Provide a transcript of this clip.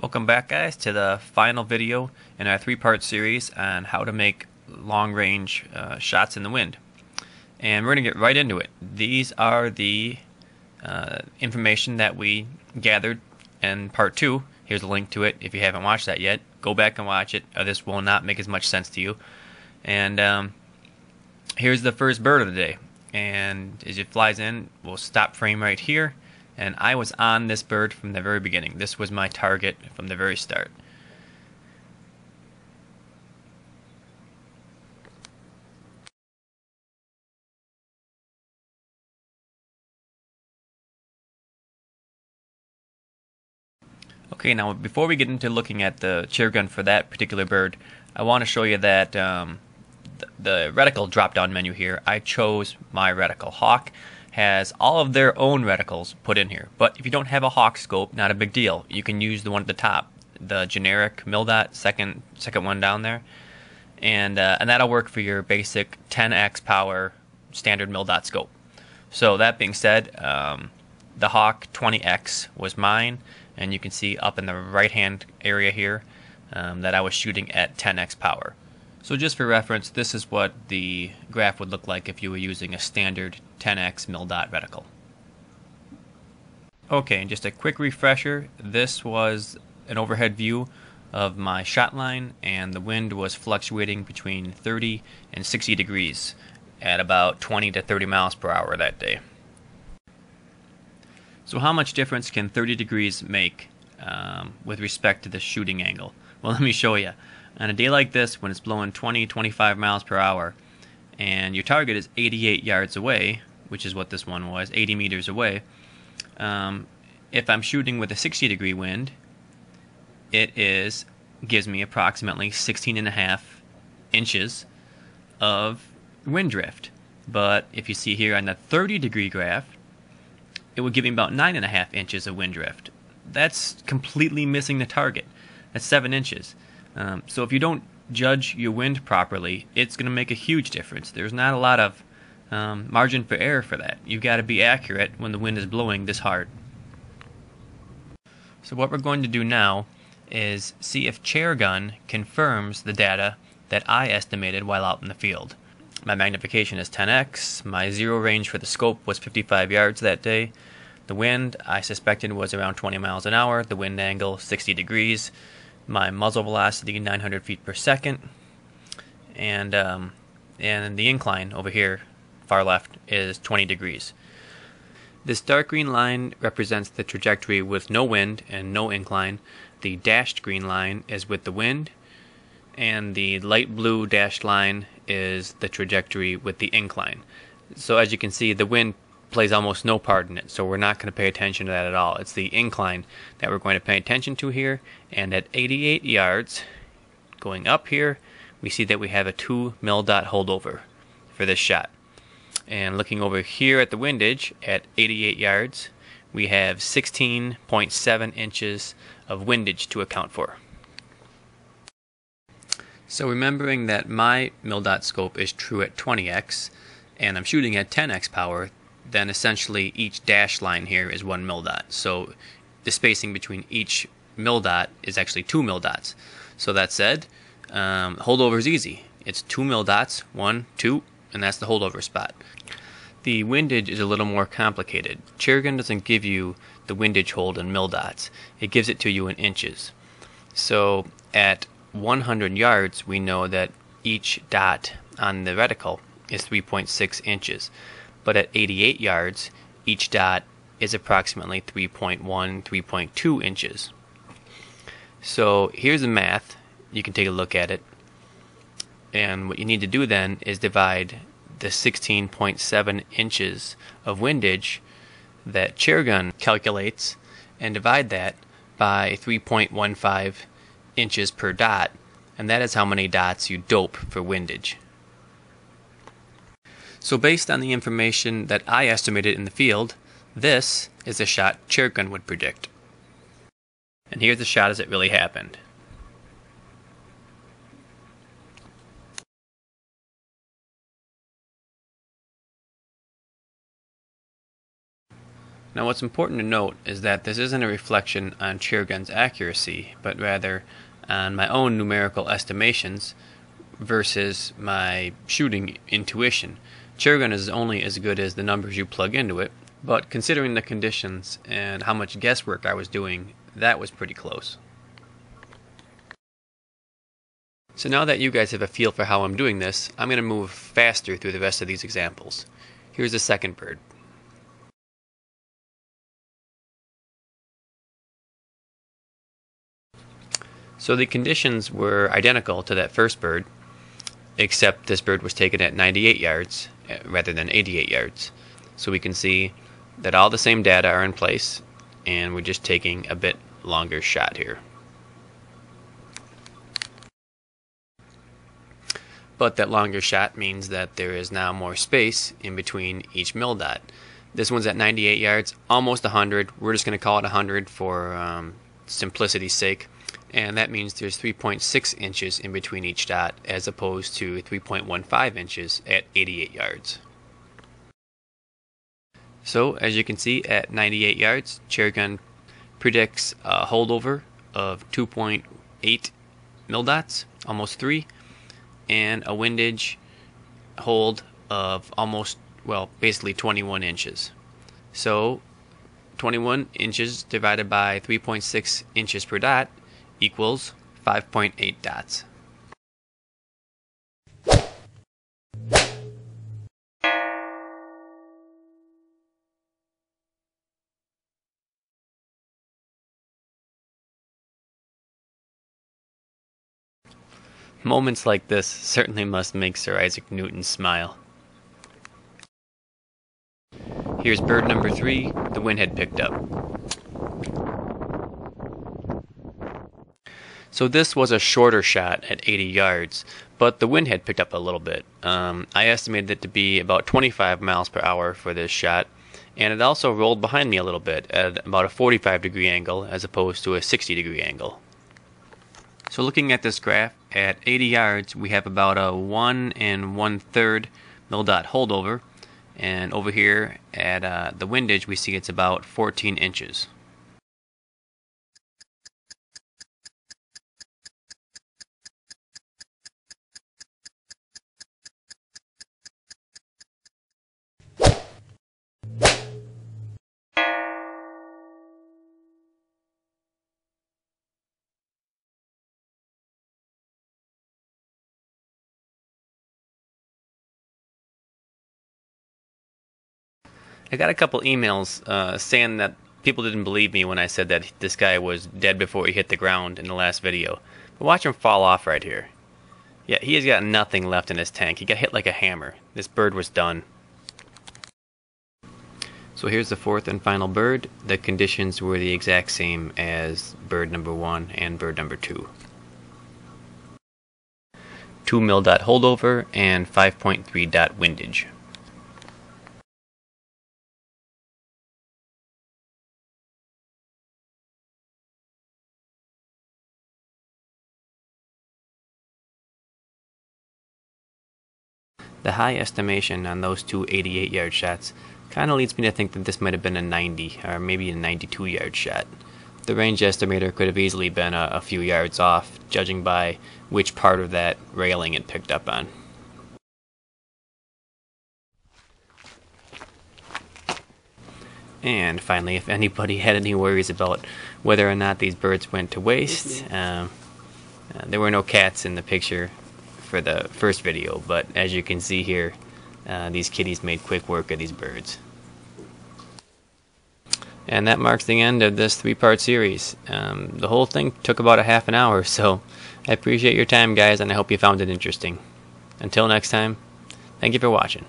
Welcome back, guys, to the final video in our three-part series on how to make long-range shots in the wind. And we're going to get right into it. These are the information that we gathered in part two. Here's a link to it if you haven't watched that yet. Go back and watch it, or this will not make as much sense to you. And here's the first bird of the day. And as it flies in, we'll stop frame right here. And I was on this bird from the very beginning. This was my target from the very start. Okay, now before we get into looking at the chairgun for that particular bird, I want to show you that the reticle drop-down menu here, I chose my reticle. Hawke has all of their own reticles put in here, but if you don't have a Hawke scope, not a big deal. You can use the one at the top, the generic Mil Dot, second one down there, and that'll work for your basic 10x power standard Mil Dot scope. So that being said, the Hawke 20x was mine, and you can see up in the right hand area here that I was shooting at 10x power. So just for reference, this is what the graph would look like if you were using a standard 10x Mil Dot reticle. Okay, and just a quick refresher, this was an overhead view of my shot line, and the wind was fluctuating between 30 and 60 degrees at about 20 to 30 miles per hour that day. So how much difference can 30 degrees make with respect to the shooting angle? Well, let me show you. On a day like this, when it's blowing 20, 25 miles per hour, and your target is 88 yards away, which is what this one was, 80 meters away, if I'm shooting with a 60-degree wind, it gives me approximately 16.5 inches of wind drift. But if you see here on the 30-degree graph, it would give me about 9.5 inches of wind drift. That's completely missing the target. That's 7 inches. So if you don't judge your wind properly, it's going to make a huge difference. There's not a lot of margin for error for that. You've got to be accurate when the wind is blowing this hard. So what we're going to do now is see if Chairgun confirms the data that I estimated while out in the field. My magnification is 10x, my zero range for the scope was 55 yards that day, the wind I suspected was around 20 miles an hour, the wind angle 60 degrees, my muzzle velocity 900 feet per second, and the incline over here far left is 20 degrees. This dark green line represents the trajectory with no wind and no incline. The dashed green line is with the wind, and the light blue dashed line is the trajectory with the incline. So as you can see, the wind plays almost no part in it, so we're not going to pay attention to that at all. It's the incline that we're going to pay attention to here, and at 88 yards going up here, we see that we have a 2 Mil Dot holdover for this shot. And looking over here at the windage at 88 yards, we have 16.7 inches of windage to account for. So remembering that my Mil Dot scope is true at 20x and I'm shooting at 10x power, then essentially each dash line here is 1 Mil Dot. So the spacing between each Mil Dot is actually 2 Mil Dots. So that said, holdover is easy. It's 2 Mil Dots, 1, 2, and that's the holdover spot. The windage is a little more complicated. Chairgun doesn't give you the windage hold in Mil Dots. It gives it to you in inches. So at 100 yards, we know that each dot on the reticle is 3.6 inches. But at 88 yards, each dot is approximately 3.1, 3.2 inches. So here's the math. You can take a look at it. And what you need to do then is divide the 16.7 inches of windage that Chairgun calculates and divide that by 3.15 inches per dot. And that is how many dots you dope for windage. So based on the information that I estimated in the field, this is the shot Chairgun would predict. And here's the shot as it really happened. Now what's important to note is that this isn't a reflection on Chairgun's accuracy, but rather on my own numerical estimations versus my shooting intuition. Chairgun is only as good as the numbers you plug into it, but considering the conditions and how much guesswork I was doing, that was pretty close. So now that you guys have a feel for how I'm doing this, I'm going to move faster through the rest of these examples. Here's the second bird. So the conditions were identical to that first bird, except this bird was taken at 98 yards rather than 88 yards. So we can see that all the same data are in place, and we're just taking a bit longer shot here. But that longer shot means that there is now more space in between each mil dot. This one's at 98 yards, almost 100. We're just going to call it 100 for simplicity's sake. And that means there's 3.6 inches in between each dot as opposed to 3.15 inches at 88 yards. So as you can see, at 98 yards, Chairgun predicts a holdover of 2.8 mil dots, almost 3, and a windage hold of almost, well, basically 21 inches. So 21 inches divided by 3.6 inches per dot equals 5.8 dots. Moments like this certainly must make Sir Isaac Newton smile. Here's bird number 3, the wind had picked up. So this was a shorter shot at 80 yards, but the wind had picked up a little bit. I estimated it to be about 25 miles per hour for this shot, and it also rolled behind me a little bit at about a 45 degree angle as opposed to a 60 degree angle. So looking at this graph, at 80 yards we have about a 1 1/3 mil dot holdover, and over here at the windage we see it's about 14 inches. I got a couple emails saying that people didn't believe me when I said that this guy was dead before he hit the ground in the last video. But watch him fall off right here. Yeah, he has got nothing left in his tank. He got hit like a hammer. This bird was done. So here's the fourth and final bird. The conditions were the exact same as bird number 1 and bird number 2. 2 mil dot holdover and 5.3 dot windage. The high estimation on those two 88-yard shots kind of leads me to think that this might have been a 90 or maybe a 92-yard shot. The range estimator could have easily been a few yards off, judging by which part of that railing it picked up on. And finally, if anybody had any worries about whether or not these birds went to waste, there were no cats in the picture for the first video, but as you can see here, these kitties made quick work of these birds. And that marks the end of this three-part series. The whole thing took about a half an hour, so I appreciate your time, guys, and I hope you found it interesting. Until next time, thank you for watching.